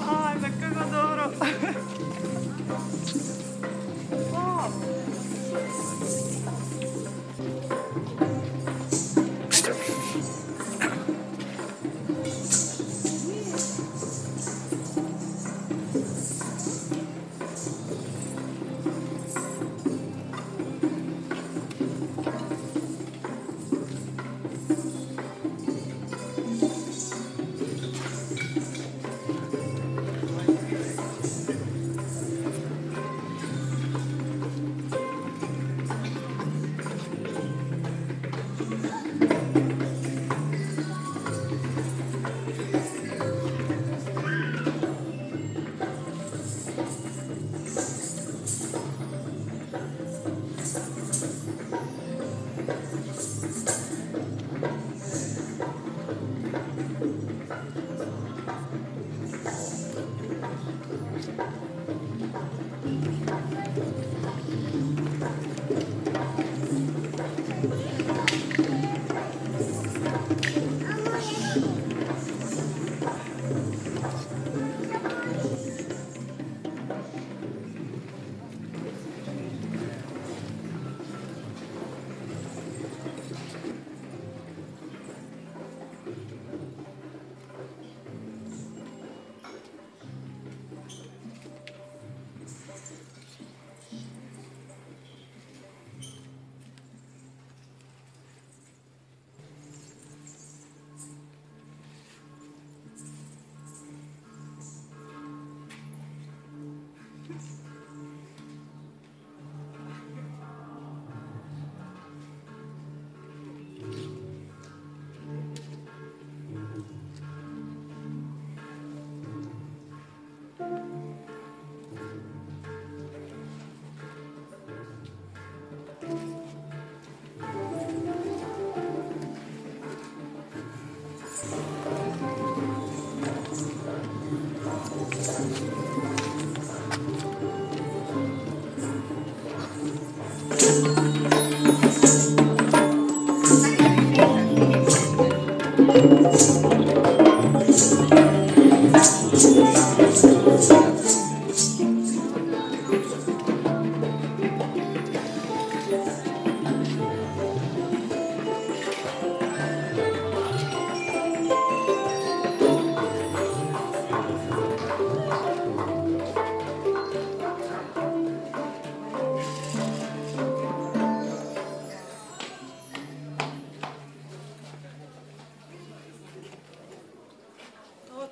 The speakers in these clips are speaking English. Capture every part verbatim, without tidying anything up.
아, 매끈하다. 와.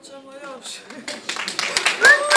What's up, my